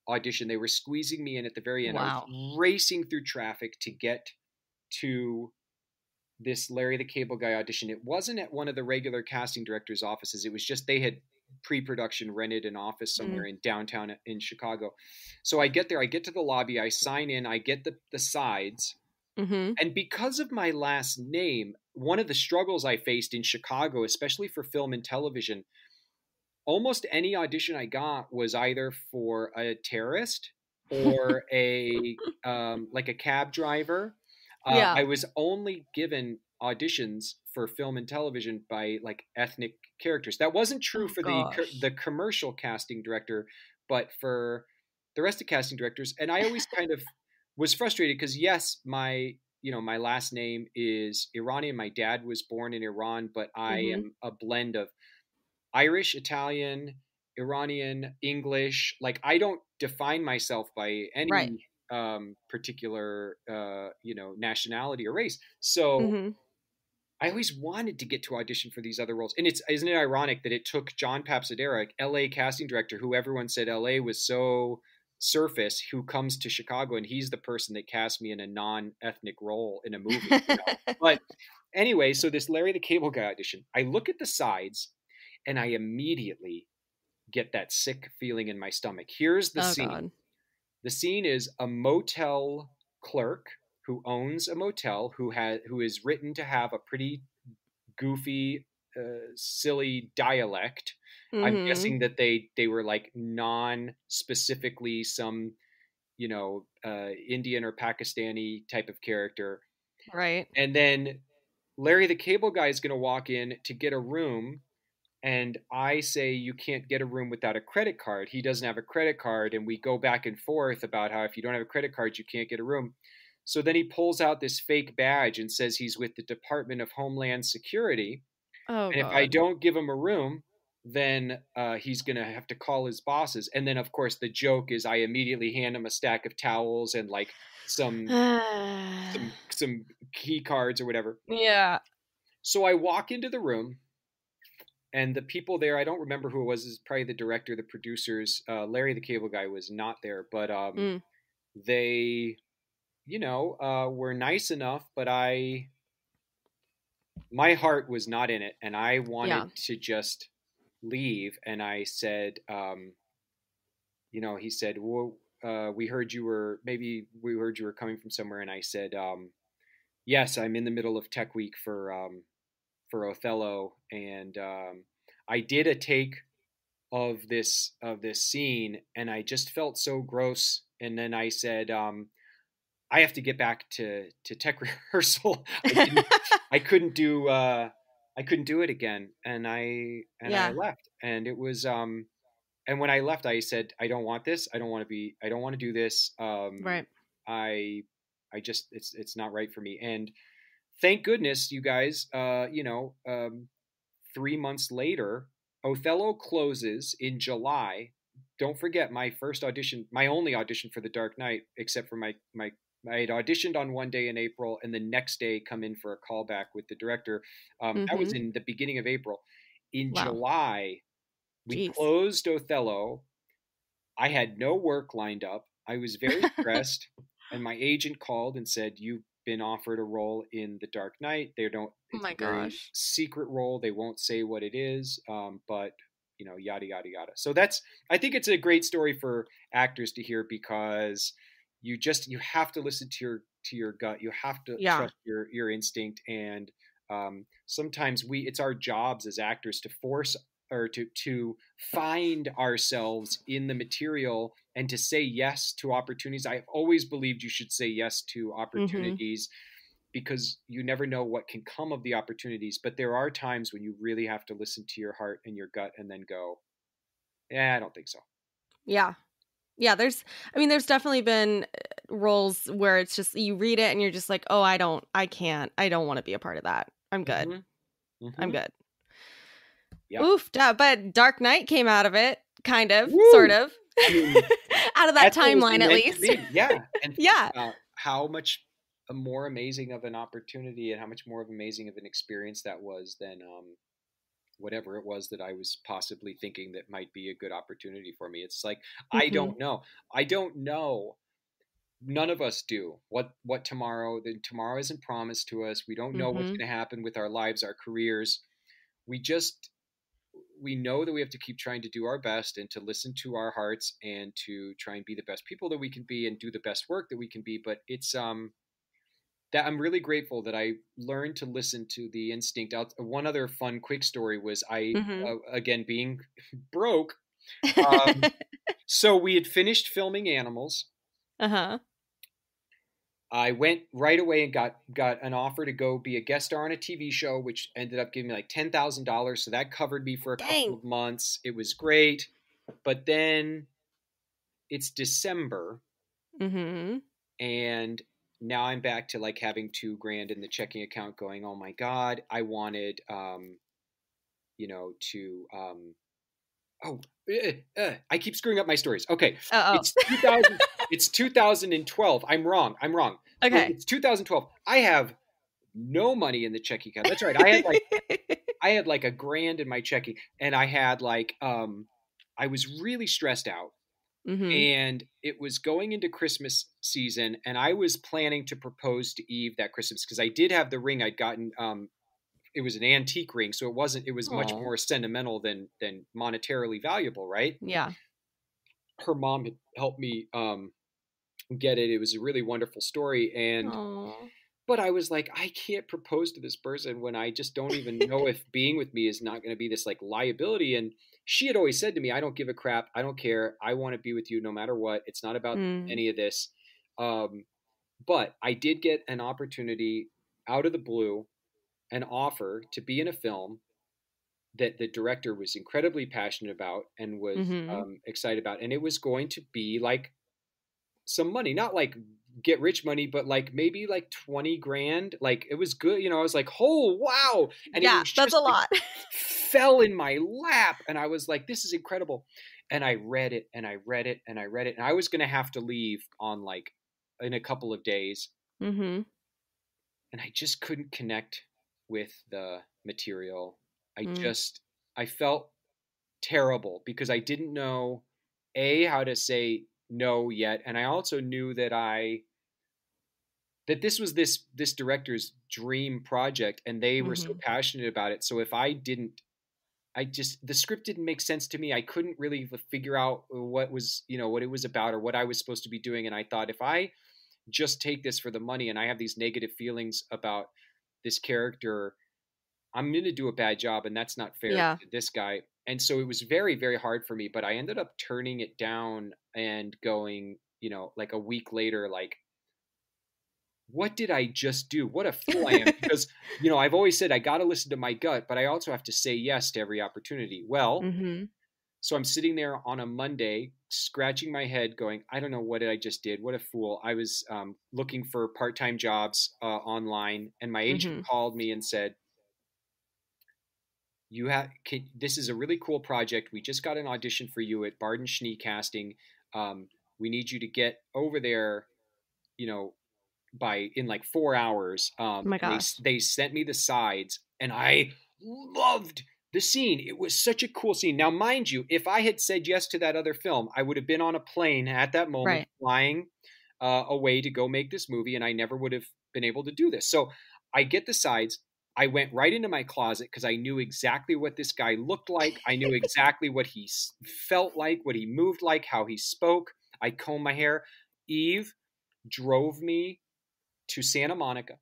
audition. They were squeezing me in at the very end. Wow. I was racing through traffic to get to this Larry the Cable Guy audition. It wasn't at one of the regular casting directors' offices. It was just they had pre-production rented an office somewhere mm. in downtown in Chicago. So I get there, I get to the lobby, I sign in, I get the, the sides. Mm-hmm. And because of my last name, one of the struggles I faced in Chicago, especially for film and television, almost any audition I got was either for a terrorist or a um, like a cab driver. Uh, yeah. I was only given auditions for film and television by like ethnic characters. That wasn't true oh, for gosh. the co- the commercial casting director, but for the rest of casting directors. And I always kind of was frustrated because yes, my you know my last name is Iranian. My dad was born in Iran, but I mm-hmm. am a blend of Irish, Italian, Iranian, English. Like I don't define myself by any. Right. um, particular, uh, you know, nationality or race. So mm-hmm. I always wanted to get to audition for these other roles. And it's, isn't it ironic that it took John Papsidera, L A casting director, who everyone said L A was so surface, who comes to Chicago, and he's the person that cast me in a non-ethnic role in a movie. You know? But anyway, so this Larry the Cable Guy audition, I look at the sides and I immediately get that sick feeling in my stomach. Here's the oh, scene. God. The scene is a motel clerk who owns a motel who has who is written to have a pretty goofy, uh, silly dialect. Mm-hmm. I'm guessing that they they were like non-specifically some, you know, uh, Indian or Pakistani type of character, right? And then Larry the Cable Guy is going to walk in to get a room. And I say, you can't get a room without a credit card. He doesn't have a credit card. And we go back and forth about how if you don't have a credit card, you can't get a room. So then he pulls out this fake badge and says he's with the Department of Homeland Security. Oh, and if God. I don't give him a room, then uh, he's going to have to call his bosses. And then, of course, the joke is I immediately hand him a stack of towels and like some, some, some key cards or whatever. Yeah. So I walk into the room. And the people there, I don't remember who it was, is probably the director, the producers. Uh, Larry the Cable Guy was not there, but um, mm. they, you know, uh, were nice enough. But I, my heart was not in it, and I wanted yeah. to just leave. And I said, um, you know, he said, well, uh, we heard you were, maybe we heard you were coming from somewhere. And I said, um, yes, I'm in the middle of tech week for um, for Othello. And, um, I did a take of this, of this scene, and I just felt so gross. And then I said, um, I have to get back to, to tech rehearsal. I, didn't, I couldn't do, uh, I couldn't do it again. And I, and yeah. I left, and it was, um, and when I left, I said, I don't want this. I don't want to be, I don't want to do this. Um, right. I, I just, it's, it's not right for me. And thank goodness, you guys, uh, you know, um, three months later, Othello closes in July. Don't forget my first audition, my only audition for The Dark Knight, except for my, my, I had auditioned on one day in April and the next day come in for a callback with the director. Um, mm-hmm. That was in the beginning of April. In wow. July, we Jeez. closed Othello. I had no work lined up. I was very stressed, and my agent called and said, "You've been offered a role in The Dark Knight. They don't. It's oh my a gosh, secret role. They won't say what it is, um, but you know, yada yada yada." So that's. I think it's a great story for actors to hear, because you just you have to listen to your to your gut. You have to yeah. trust your your instinct, and um, sometimes we it's our jobs as actors to force. or to, to find ourselves in the material and to say yes to opportunities. I've always believed you should say yes to opportunities mm-hmm. because you never know what can come of the opportunities. But there are times when you really have to listen to your heart and your gut and then go, yeah, I don't think so. Yeah. Yeah. There's, I mean, there's definitely been roles where it's just, you read it and you're just like, oh, I don't, I can't, I don't want to be a part of that. I'm good. Mm-hmm. Mm-hmm. I'm good. Yep. Oof, duh, but Dark Knight came out of it, kind of, Woo! sort of, I mean, out of that timeline at least. Yeah, and yeah. Uh, how much more amazing of an opportunity and how much more of amazing of an experience that was than um, whatever it was that I was possibly thinking that might be a good opportunity for me. It's like mm-hmm. I don't know. I don't know. None of us do what what tomorrow. Then tomorrow isn't promised to us. We don't know mm-hmm. what's going to happen with our lives, our careers. We just. We know that we have to keep trying to do our best and to listen to our hearts and to try and be the best people that we can be and do the best work that we can be. But it's um that I'm really grateful that I learned to listen to the instinct. I'll, one other fun quick story was I, mm-hmm. uh, again, being broke. Um, so we had finished filming Animals. Uh-huh. I went right away and got got an offer to go be a guest star on a T V show, which ended up giving me like ten thousand dollars. So that covered me for a Dang. couple of months. It was great. But then it's December. Mm-hmm. And now I'm back to like having two grand in the checking account going, oh my God, I wanted, um, you know, to... Um, Oh, uh, uh, I keep screwing up my stories. Okay. Uh-oh. It's two thousand it's two thousand twelve. I'm wrong. I'm wrong. Okay. It's two thousand twelve. I have no money in the checking account. That's right. I had like I had like a grand in my checking, and I had like um I was really stressed out. Mm-hmm. And it was going into Christmas season, and I was planning to propose to Eve that Christmas because I did have the ring I'd gotten um it was an antique ring. So it wasn't, it was Aww. much more sentimental than, than monetarily valuable. Right. Yeah. Her mom had helped me um, get it. It was a really wonderful story. And, Aww. but I was like, I can't propose to this person when I just don't even know if being with me is not going to be this like liability. And she had always said to me, I don't give a crap. I don't care. I want to be with you no matter what. It's not about mm. any of this. Um, but I did get an opportunity out of the blue, an offer to be in a film that the director was incredibly passionate about and was mm-hmm. um, excited about. And it was going to be like some money, not like get rich money, but like maybe like twenty grand. Like it was good. You know, I was like, oh, wow. And yeah, it was just, that's a lot. fell in my lap. And I was like, this is incredible. And I read it and I read it and I read it. And I was going to have to leave on like in a couple of days. Mm-hmm. And I just couldn't connect with the material. I mm. just, I felt terrible because I didn't know A, how to say no yet. And I also knew that I, that this was this, this director's dream project and they were mm-hmm. so passionate about it. So if I didn't, I just, the script didn't make sense to me. I couldn't really figure out what was, you know, what it was about or what I was supposed to be doing. And I thought, if I just take this for the money and I have these negative feelings about this character, I'm going to do a bad job, and that's not fair yeah. to this guy. And so it was very, very hard for me, but I ended up turning it down and going, you know, like a week later, like, what did I just do? What a fool I am. Because, you know, I've always said, I got to listen to my gut, but I also have to say yes to every opportunity. Well, mm-hmm. so I'm sitting there on a Monday scratching my head going, I don't know what I just did. What a fool. I was um, looking for part-time jobs uh, online, and my agent mm-hmm. called me and said, "You have can, this is a really cool project. We just got an audition for you at Bard and Schnee Casting. Um, we need you to get over there, you know, by in like four hours. Um, oh my gosh. They, they sent me the sides, and I loved the scene. It was such a cool scene. Now, mind you, if I had said yes to that other film, I would have been on a plane at that moment, right. flying uh, away to go make this movie, and I never would have been able to do this. So I get the sides. I went right into my closet because I knew exactly what this guy looked like. I knew exactly what he felt like, what he moved like, how he spoke. I combed my hair. Eve drove me to Santa Monica,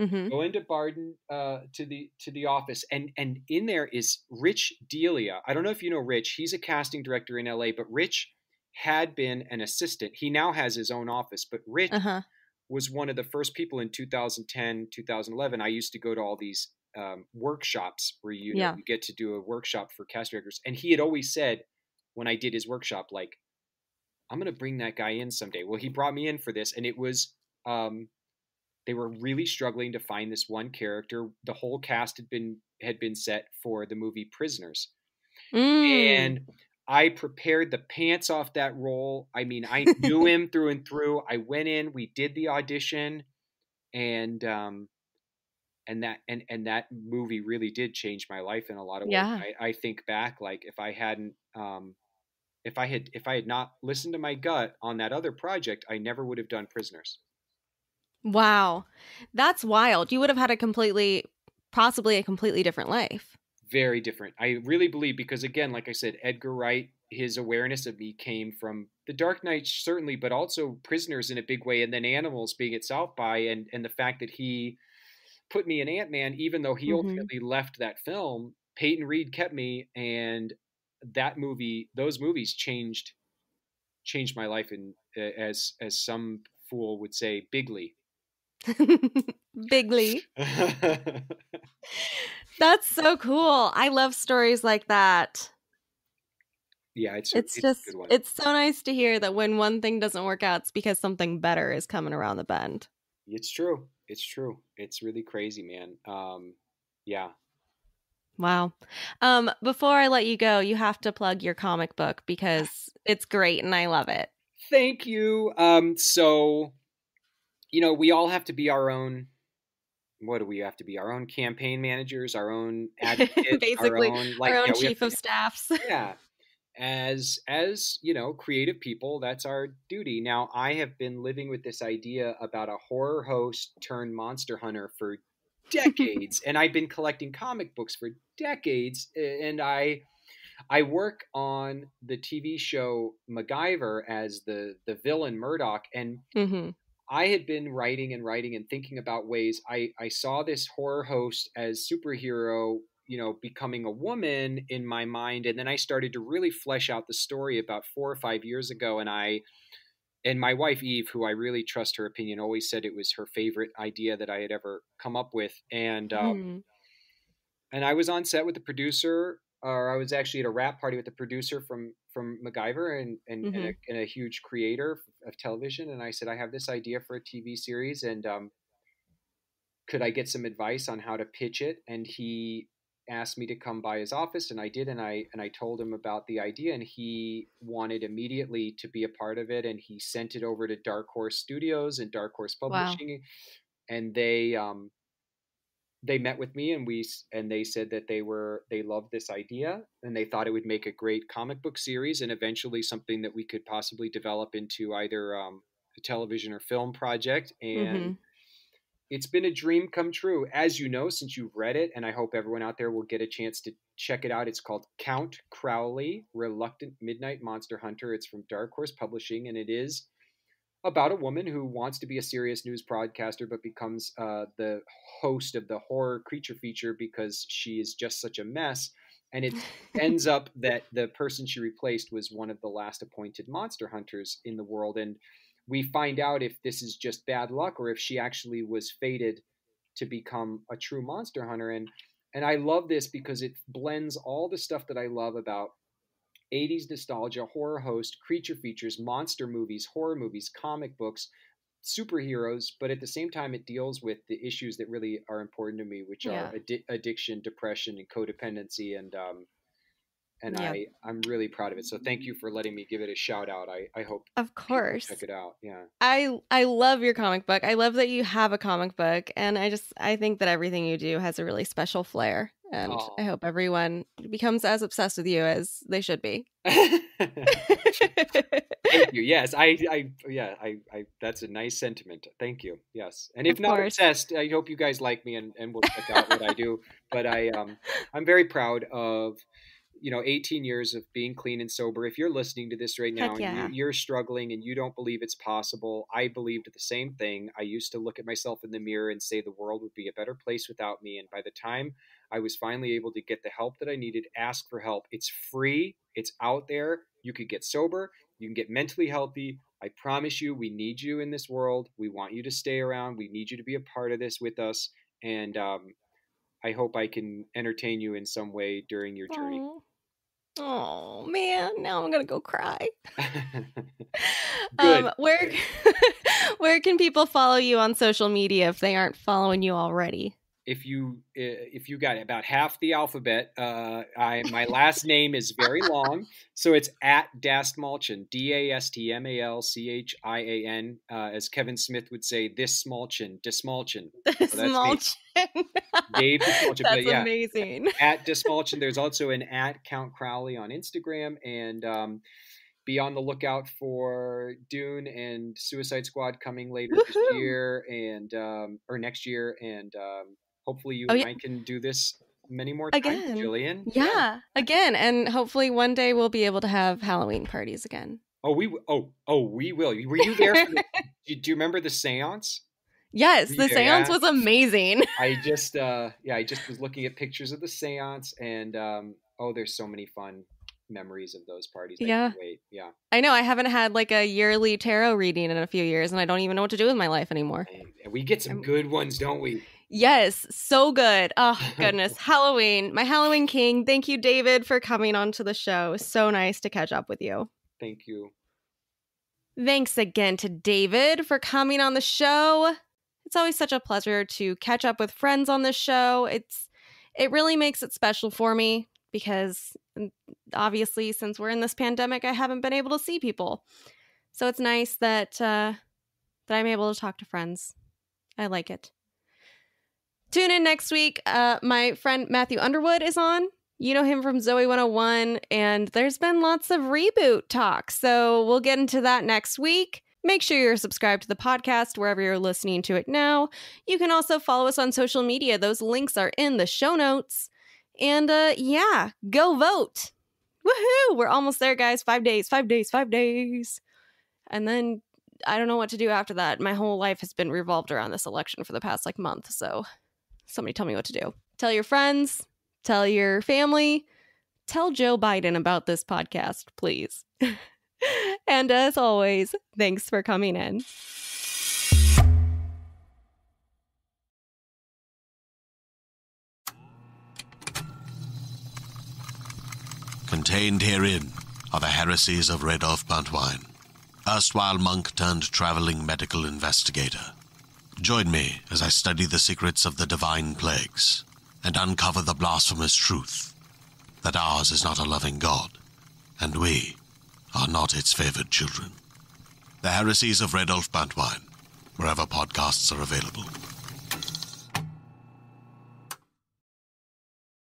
mm-hmm. go into Barden, uh, to the to the office. And, and in there is Rich Delia. I don't know if you know Rich. He's a casting director in L A, but Rich had been an assistant. He now has his own office, but Rich... Uh-huh. was one of the first people in two thousand ten, two thousand eleven. I used to go to all these um, workshops where you, yeah. know, you get to do a workshop for cast directors. And he had always said when I did his workshop, like, I'm going to bring that guy in someday. Well, he brought me in for this. And it was, um, they were really struggling to find this one character. The whole cast had been, had been set for the movie Prisoners. Mm. And I prepared the pants off that role. I mean, I knew him through and through. I went in, we did the audition, and um, and that and, and that movie really did change my life in a lot of ways. Yeah. I, I think back, like if I hadn't, um, if I had, if I had not listened to my gut on that other project, I never would have done Prisoners. Wow, that's wild. You would have had a completely, possibly a completely different life. Very different. I really believe, because again, like I said, Edgar Wright, his awareness of me came from The Dark Knight, certainly, but also Prisoners in a big way. And then Animals being at South by, and, and the fact that he put me in Ant-Man, even though he mm-hmm. ultimately left that film, Peyton Reed kept me. And that movie, those movies changed, changed my life in, uh, as, as some fool would say, bigly. Bigly. That's so cool. I love stories like that. Yeah, it's it's, it's just a good one. It's so nice to hear that when one thing doesn't work out, it's because something better is coming around the bend. It's true. It's true. It's really crazy, man. Um, yeah. Wow. Um, before I let you go, you have to plug your comic book because it's great and I love it. Thank you. Um, so, you know, we all have to be our own. What do we have to be? Our own campaign managers, our own advocates, basically, our own, like, our own you know, chief of staffs. Yeah. As, as, you know, creative people, that's our duty. Now, I have been living with this idea about a horror host turned monster hunter for decades. And I've been collecting comic books for decades. And I, I work on the T V show MacGyver as the, the villain Murdoch. And mm-hmm. I had been writing and writing and thinking about ways I, I saw this horror host as superhero, you know, becoming a woman in my mind. And then I started to really flesh out the story about four or five years ago. And I, and my wife, Eve, who I really trust her opinion, always said it was her favorite idea that I had ever come up with. And, um, mm. and I was on set with the producer, or I was actually at a rap party with the producer from, from MacGyver and, and, mm-hmm. and, a, and a huge creator of television. And I said, I have this idea for a T V series and, um, could I get some advice on how to pitch it? And he asked me to come by his office, and I did. And I, and I told him about the idea, and he wanted immediately to be a part of it. And he sent it over to Dark Horse Studios and Dark Horse Publishing. Wow. And they, um, they met with me, and we, and they said that they were, they loved this idea and they thought it would make a great comic book series and eventually something that we could possibly develop into either um, a television or film project. And mm-hmm. it's been a dream come true, as you know, since you've read it. And I hope everyone out there will get a chance to check it out. It's called Count Crowley, Reluctant Midnight Monster Hunter. It's from Dark Horse Publishing, and it is about a woman who wants to be a serious news broadcaster, but becomes uh, the host of the horror creature feature because she is just such a mess. And it ends up that the person she replaced was one of the last appointed monster hunters in the world. And we find out if this is just bad luck or if she actually was fated to become a true monster hunter. And, and I love this because it blends all the stuff that I love about eighties nostalgia, horror host, creature features, monster movies, horror movies, comic books, superheroes, but at the same time, it deals with the issues that really are important to me, which yeah. are addi- addiction, depression, and codependency. And um, and yeah. I, I'm really proud of it. So thank you for letting me give it a shout out. I, I hope of course check it out. Yeah, I I love your comic book. I love that you have a comic book, and I just I think that everything you do has a really special flair. And oh. I hope everyone becomes as obsessed with you as they should be. Thank you. Yes, I, I, yeah, I, I, that's a nice sentiment. Thank you. Yes, and if of not course. obsessed, I hope you guys like me and and will check out what I do. But I, um, I'm very proud of, you know, eighteen years of being clean and sober. If you're listening to this right now, yeah. and you, you're struggling and you don't believe it's possible. I believed the same thing. I used to look at myself in the mirror and say the world would be a better place without me. And by the time I was finally able to get the help that I needed, ask for help. It's free. It's out there. You could get sober. You can get mentally healthy. I promise you, we need you in this world. We want you to stay around. We need you to be a part of this with us. And um, I hope I can entertain you in some way during your journey. Aww. Oh man, now I'm gonna go cry. um, where where can people follow you on social media if they aren't following you already? If you if you got about half the alphabet, uh, I my last name is very long, so it's at Dastmalchian, D A S T M A L C H I A N. Uh, as Kevin Smith would say, this Smolchin, Dastmalchian. Dastmalchian. So Dave Dastmalchian. That's yeah, amazing. At Dastmalchian. There's also an at Count Crowley on Instagram, and um, be on the lookout for Dune and Suicide Squad coming later Woo-hoo. this year and um, or next year, and. Um, Hopefully you oh, yeah. and I can do this many more again. times, Jillian. Yeah. yeah, again. And hopefully one day we'll be able to have Halloween parties again. Oh, we oh oh we will. Were you there? For the, do you remember the seance? Yes, the yeah. seance was amazing. I just uh, yeah, I just was looking at pictures of the seance, and um, oh, there's so many fun memories of those parties. Yeah, wait, yeah. I know. I haven't had like a yearly tarot reading in a few years, and I don't even know what to do with my life anymore. And we get some good ones, don't we? Yes, so good. Oh, goodness. Halloween, my Halloween king. Thank you, David, for coming on to the show. So nice to catch up with you. Thank you. Thanks again to David for coming on the show. It's always such a pleasure to catch up with friends on the show. It's it really makes it special for me because obviously since we're in this pandemic, I haven't been able to see people. So it's nice that uh, that I'm able to talk to friends. I like it. Tune in next week. Uh, my friend Matthew Underwood is on. You know him from Zoe one oh one, and there's been lots of reboot talk, so we'll get into that next week. Make sure you're subscribed to the podcast wherever you're listening to it now. You can also follow us on social media. Those links are in the show notes. And uh, yeah, go vote. Woohoo! We're almost there, guys. Five days, five days, five days. And then I don't know what to do after that. My whole life has been revolved around this election for the past like month, so... Somebody tell me what to do. Tell your friends. Tell your family. Tell Joe Biden about this podcast, please. And as always, thanks for coming in. Contained herein are the heresies of Radolf Buntwine, erstwhile monk turned traveling medical investigator. Join me as I study the secrets of the divine plagues and uncover the blasphemous truth that ours is not a loving God, and we are not its favored children. The Heresies of Radolf Buntwine, wherever podcasts are available.